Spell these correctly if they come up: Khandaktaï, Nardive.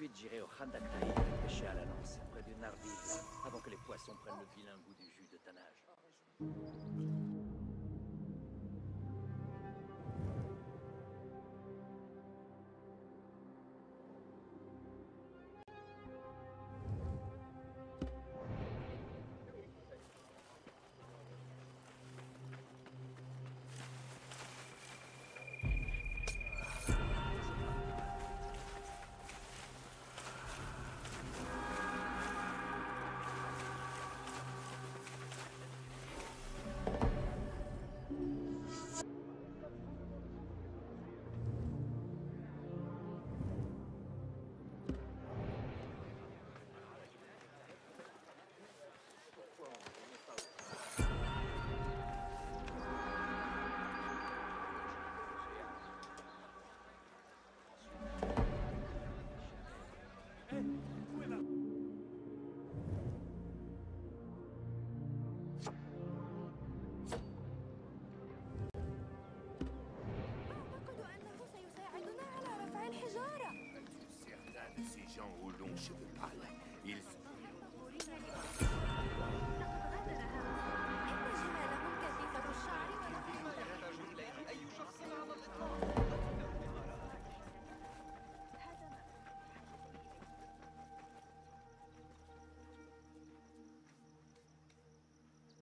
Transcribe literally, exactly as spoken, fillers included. Ensuite, j'irai au Khandaktaï, pêcher à la lance, près du Nardive, avant que les poissons prennent le vilain goût du jus de tannage. Aux longs cheveux.